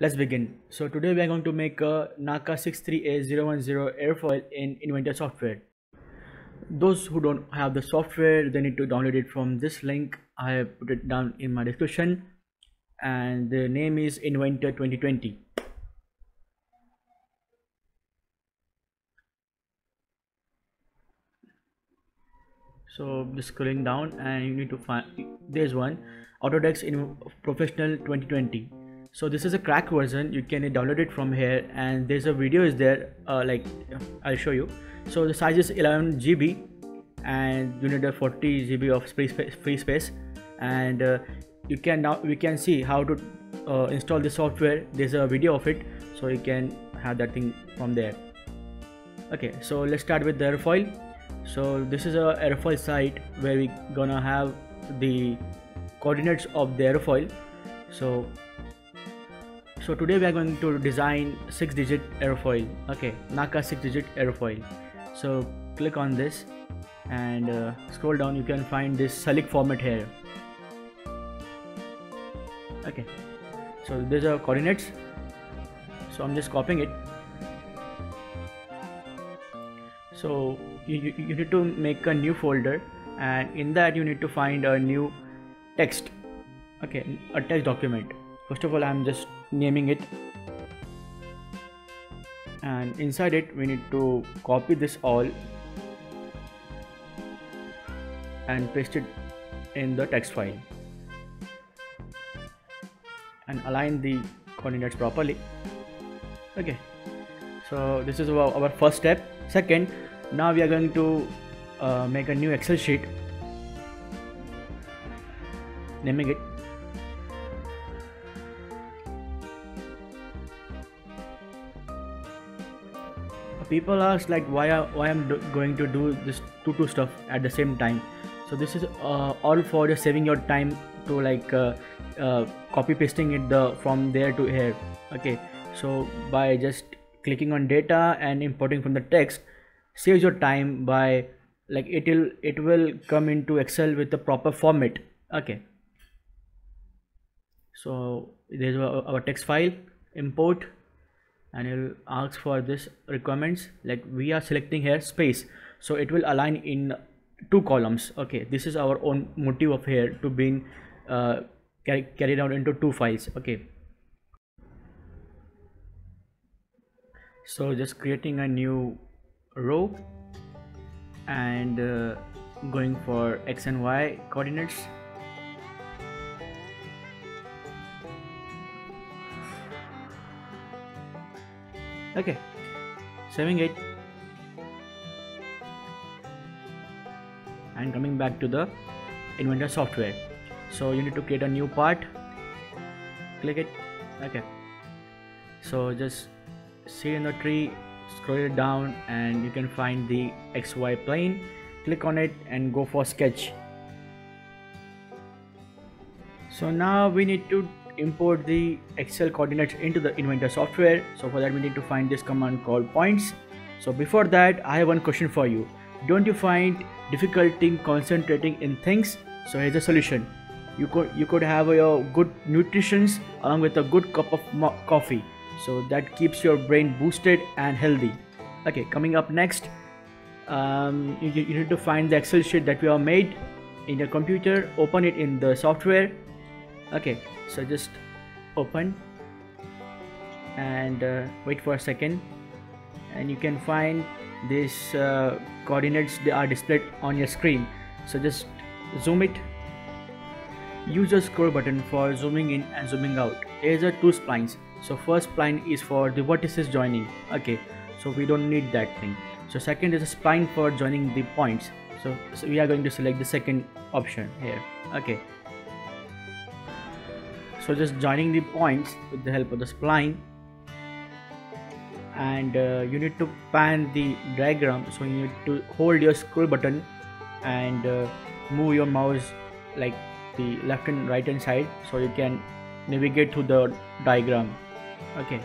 Let's begin. So today we are going to make a NACA 63A 010 airfoil in Inventor software. Those who don't have the software, they need to download it from this link. I have put it down in my description, and the name is Inventor 2020. So just scrolling down, and you need to find, there's one, Autodesk Inventor Professional 2020. So this is a cracked version. You can download it from here, and there's a video is there, like I'll show you. So the size is 11 GB, and you need a 40 GB of free space, and we can see how to install the software. There's a video of it, so you can have that thing from there. Okay, so let's start with the airfoil. So this is a airfoil site where we gonna have the coordinates of the airfoil. So today we are going to design 6-digit airfoil. Okay, NACA 6-digit airfoil. So click on this and scroll down. You can find this select format here. Okay, so these are coordinates. So I'm just copying it. So you need to make a new folder, and in that you need to find a new text. Okay, a text document. First of all, I'm just naming it, and inside it we need to copy this all and paste it in the text file and align the coordinates properly. Okay, so this is our first step. Second, now we are going to make a new Excel sheet, naming it . People ask like why I'm going to do this two stuff at the same time. So this is all for just saving your time to like copy pasting it from there to here. Okay, so by just clicking on data and importing from the text saves your time by like it will come into Excel with the proper format. Okay, so there's our text file, import, and it will ask for this requirements, like we are selecting here space, so it will align in two columns. Okay, this is our own motive of here to being carried out into two files. Okay, so just creating a new row and going for X and Y coordinates. Okay, saving it and coming back to the Inventor software. So you need to create a new part, click it. Okay, so just see in the tree, scroll it down, and you can find the XY plane. Click on it and go for sketch. So now we need to import the Excel coordinates into the Inventor software. So for that we need to find this command called points. So before that, I have one question for you. Don't you find difficulty concentrating in things? So here's a solution. You could have your good nutrition along with a good cup of coffee. So that keeps your brain boosted and healthy. Okay, coming up next, you need to find the Excel sheet that we have made in your computer. Open it in the software. Okay, so just open and wait for a second, and you can find these coordinates. They are displayed on your screen. So just zoom it. Use the scroll button for zooming in and zooming out. Here's a two splines. So first spline is for the vertices joining. Okay, so we don't need that thing. So second is a spline for joining the points. So we are going to select the second option here. Okay, so just joining the points with the help of the spline, and you need to pan the diagram. So you need to hold your scroll button and move your mouse like the left and right hand side, so you can navigate through the diagram. Okay,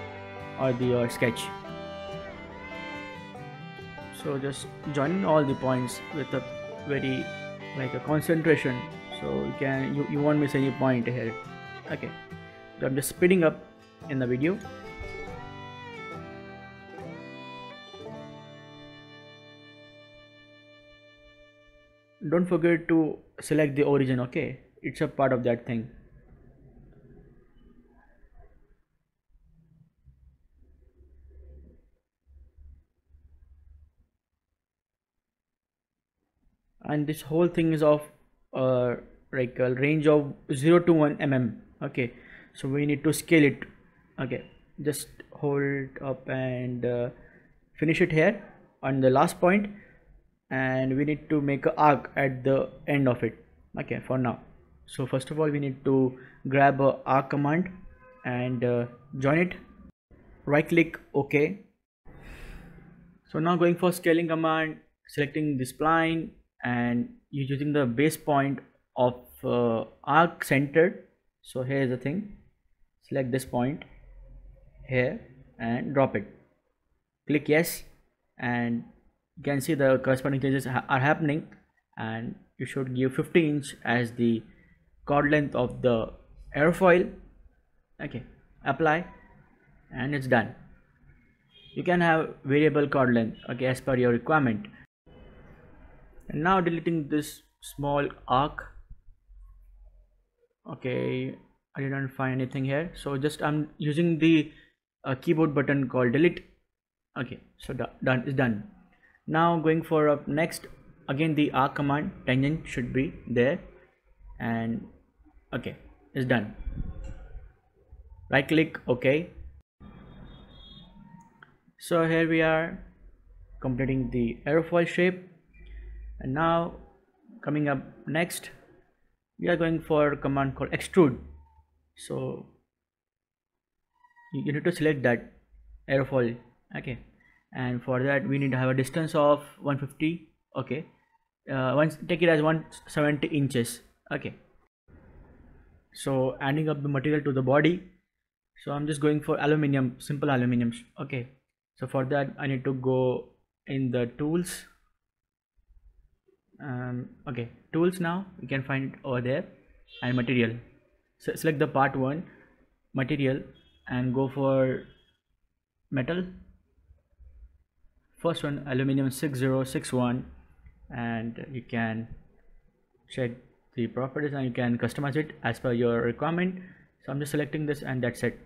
or the sketch. So just joining all the points with a very like a concentration, so you won't miss any point here. Okay, so I'm just speeding up in the video. Don't forget to select the origin, okay? It's a part of that thing. And this whole thing is of like a range of 0 to 1 mm, okay? So we need to scale it, okay? Just hold up and finish it here on the last point, and we need to make an arc at the end of it, okay? For now, so first of all we need to grab a arc command and join it, right click, okay? So now going for scaling command, selecting the spline, and you're using the base point of arc centered. So here's the thing, select this point here and drop it, click yes, and you can see the corresponding changes are happening, and you should give 50 inch as the chord length of the airfoil, okay? Apply, and it's done. You can have variable chord length, okay, as per your requirement. And now deleting this small arc, okay? I didn't find anything here, so just I'm using the keyboard button called delete, okay? So done is done. Now going for up next, again the arc command, tangent should be there, and okay, it's done. Right click, okay? So here we are completing the aerofoil shape. And now coming up next, we are going for a command called extrude. So you need to select that aerofoil, okay? And for that we need to have a distance of 150, okay? Take it as 170 inches, okay? So adding up the material to the body, so I'm just going for aluminium, simple aluminium, okay? So for that I need to go in the tools, okay, tools. Now you can find it over there, and material, so select the part 1 material and go for metal. First one, aluminium 6061, and you can check the properties and you can customize it as per your requirement. So I'm just selecting this, and that's it.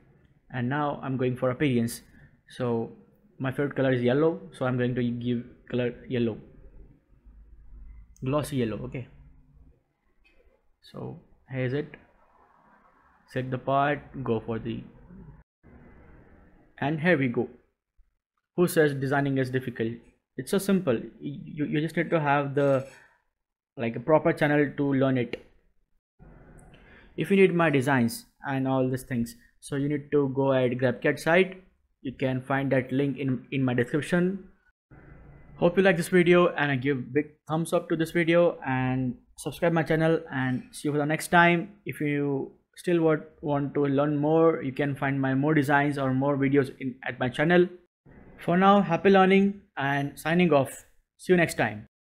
And now I'm going for appearance. So my favorite color is yellow, so I'm going to give color yellow, glossy yellow, okay? So here's it, select the part, go for the, and here we go. Who says designing is difficult? It's so simple. You just need to have the a proper channel to learn it. If you need my designs and all these things, so you need to go at GrabCAD site. You can find that link in my description. Hope you like this video, and I give big thumbs up to this video, and subscribe my channel, and see you for the next time. If you still want to learn more, you can find my more designs or more videos at my channel. For now, happy learning, and signing off. See you next time.